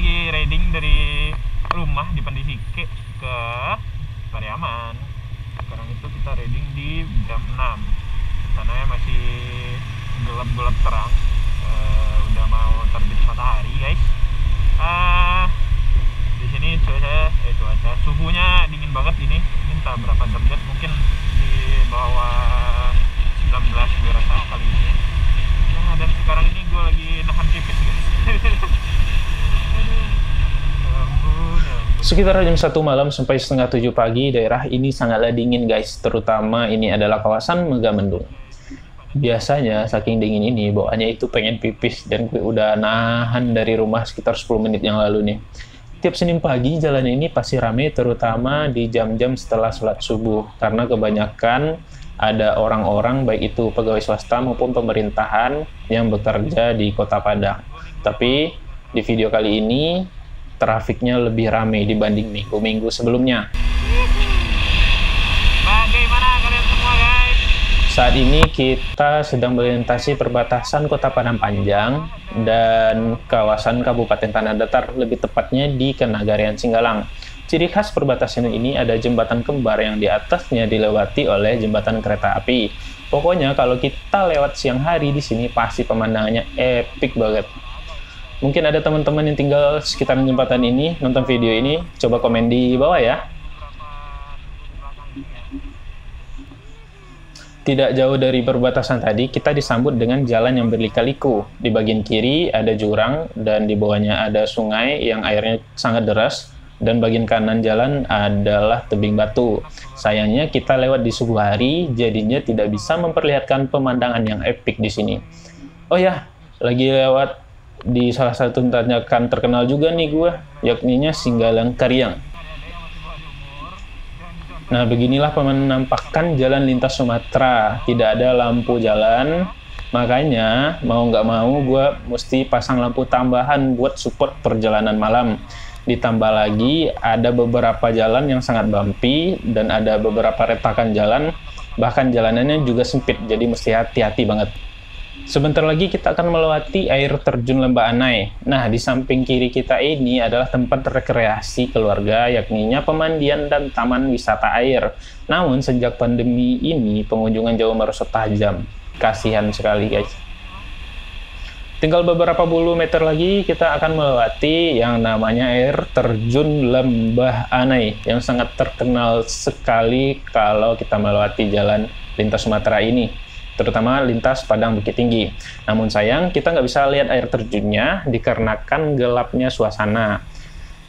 lagi riding dari rumah di Pendisik ke Pariaman. Sekarang itu kita riding di jam 6. Sananya masih gelap-gelap terang, udah mau terbit matahari guys. Di sini cuaca suhunya dingin banget ini. Minta berapa derajat, mungkin di bawah 19 gue rasa kali ini. Nah, dan sekarang ini gue lagi nahan tipis guys. Sekitar jam 1 malam sampai setengah 7 pagi, daerah ini sangatlah dingin guys, terutama ini adalah kawasan Megamendung. Biasanya saking dingin ini, bawaannya itu pengen pipis, dan gue udah nahan dari rumah sekitar 10 menit yang lalu nih. Tiap Senin pagi jalan ini pasti rame, terutama di jam-jam setelah sholat subuh, karena kebanyakan ada orang-orang baik itu pegawai swasta maupun pemerintahan yang bekerja di Kota Padang. Tapi di video kali ini trafiknya lebih ramai dibanding minggu-minggu sebelumnya. Bagaimana kalian semua guys? Saat ini kita sedang melintasi perbatasan Kota Padang Panjang dan kawasan Kabupaten Tanah Datar, lebih tepatnya di Kenagarian Singgalang. Ciri khas perbatasan ini ada jembatan kembar yang di atasnya dilewati oleh jembatan kereta api. Pokoknya kalau kita lewat siang hari di sini pasti pemandangannya epic banget. Mungkin ada teman-teman yang tinggal sekitaran jembatan ini, nonton video ini, coba komen di bawah ya. Tidak jauh dari perbatasan tadi, kita disambut dengan jalan yang berlika-liku. Di bagian kiri ada jurang, dan di bawahnya ada sungai yang airnya sangat deras, dan bagian kanan jalan adalah tebing batu. Sayangnya kita lewat di subuh hari, jadinya tidak bisa memperlihatkan pemandangan yang epic di sini. Oh ya, lagi lewat di salah satu tanjakan terkenal juga nih gue, yakninya Singgalang Kariang. Nah, beginilah penampakan jalan lintas Sumatera, tidak ada lampu jalan, makanya mau nggak mau gue mesti pasang lampu tambahan buat support perjalanan malam. Ditambah lagi ada beberapa jalan yang sangat bumpy dan ada beberapa retakan jalan, bahkan jalanannya juga sempit, jadi mesti hati-hati banget. Sebentar lagi kita akan melewati air terjun Lembah Anai. Nah, di samping kiri kita ini adalah tempat rekreasi keluarga, yakninya pemandian dan taman wisata air. Namun, sejak pandemi ini, pengunjungan jauh merosot tajam. Kasihan sekali, guys. Tinggal beberapa puluh meter lagi, kita akan melewati yang namanya air terjun Lembah Anai, yang sangat terkenal sekali kalau kita melewati jalan lintas Sumatera ini, terutama lintas Padang Bukit Tinggi. Namun sayang, kita nggak bisa lihat air terjunnya dikarenakan gelapnya suasana.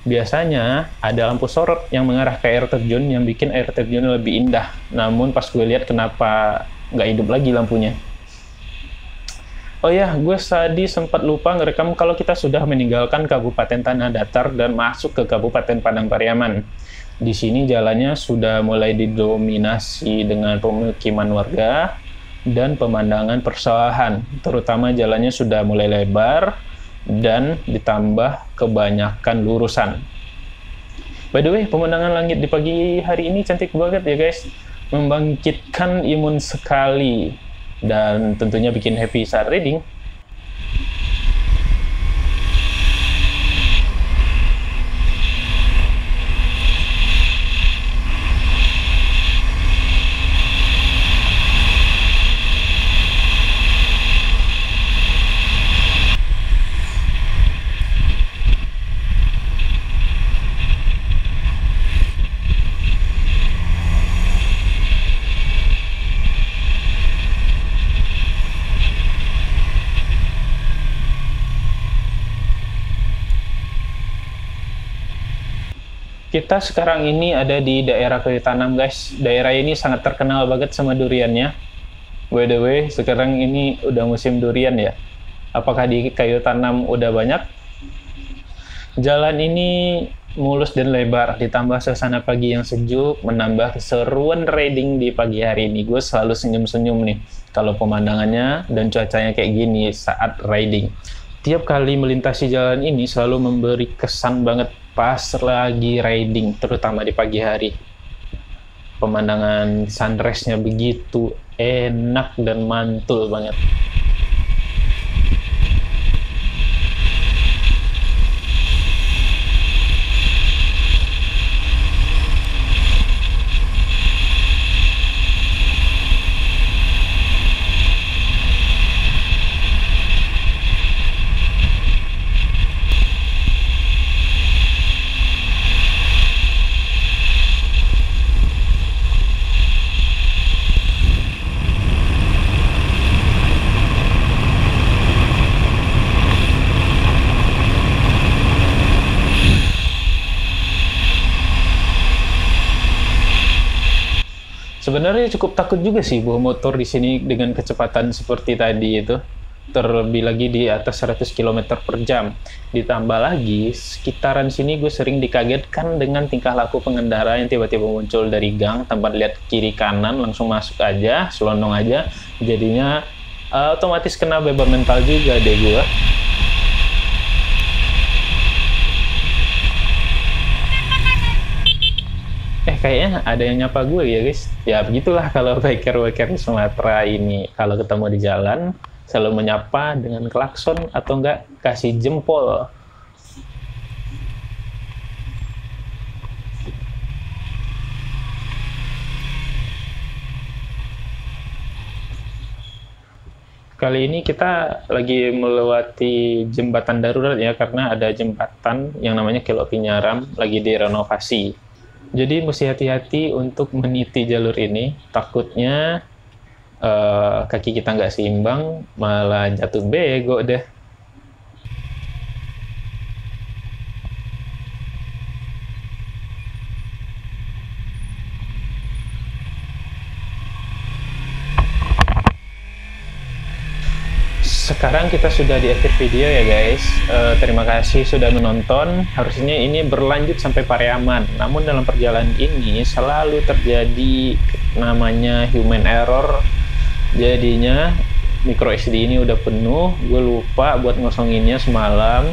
Biasanya ada lampu sorot yang mengarah ke air terjun yang bikin air terjun lebih indah. Namun pas gue lihat, kenapa nggak hidup lagi lampunya. Oh ya, gue tadi sempat lupa ngerekam kalau kita sudah meninggalkan Kabupaten Tanah Datar dan masuk ke Kabupaten Padang Pariaman. Di sini jalannya sudah mulai didominasi dengan pemukiman warga dan pemandangan persawahan, terutama jalannya sudah mulai lebar dan ditambah kebanyakan lurusan. By the way, pemandangan langit di pagi hari ini cantik banget ya guys, membangkitkan imun sekali dan tentunya bikin happy saat riding. Kita sekarang ini ada di daerah Kayu Tanam guys. Daerah ini sangat terkenal banget sama duriannya. By the way, sekarang ini udah musim durian ya. Apakah di Kayu Tanam udah banyak? Jalan ini mulus dan lebar, ditambah suasana pagi yang sejuk, menambah keseruan riding di pagi hari ini. Gue selalu senyum-senyum nih kalau pemandangannya dan cuacanya kayak gini saat riding. Tiap kali melintasi jalan ini selalu memberi kesan banget pas lagi riding, terutama di pagi hari. Pemandangan sunrise-nya begitu enak dan mantul banget. Sebenarnya cukup takut juga sih bawa motor di sini dengan kecepatan seperti tadi itu. Terlebih lagi di atas 100 km/jam. Ditambah lagi, sekitaran sini gue sering dikagetkan dengan tingkah laku pengendara yang tiba-tiba muncul dari gang tanpa lihat kiri kanan, langsung masuk aja, selondong aja. Jadinya otomatis kena beban mental juga deh gue. Kayaknya ada yang nyapa gue ya guys. Ya begitulah kalau biker-biker Sumatera ini. Kalau ketemu di jalan, selalu menyapa dengan klakson atau enggak kasih jempol. Kali ini kita lagi melewati jembatan darurat ya, karena ada jembatan yang namanya Kelok Pinaram lagi direnovasi. Jadi mesti hati-hati untuk meniti jalur ini, takutnya kaki kita nggak seimbang, malah jatuh bego deh. Sekarang kita sudah di akhir video ya guys. Terima kasih sudah menonton. Harusnya ini berlanjut sampai Pariaman. Namun dalam perjalanan ini selalu terjadi namanya human error. Jadinya micro SD ini udah penuh. Gue lupa buat ngosonginnya semalam.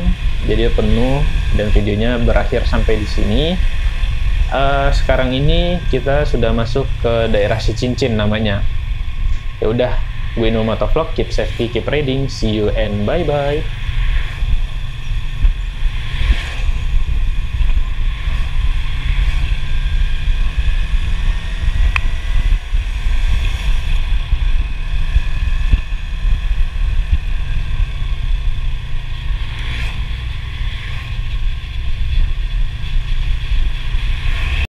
Jadi penuh dan videonya berakhir sampai di sini. Sekarang ini kita sudah masuk ke daerah Sicincin namanya. Ya udah. Inoel Motovlog, keep safety, keep riding, see you and bye-bye.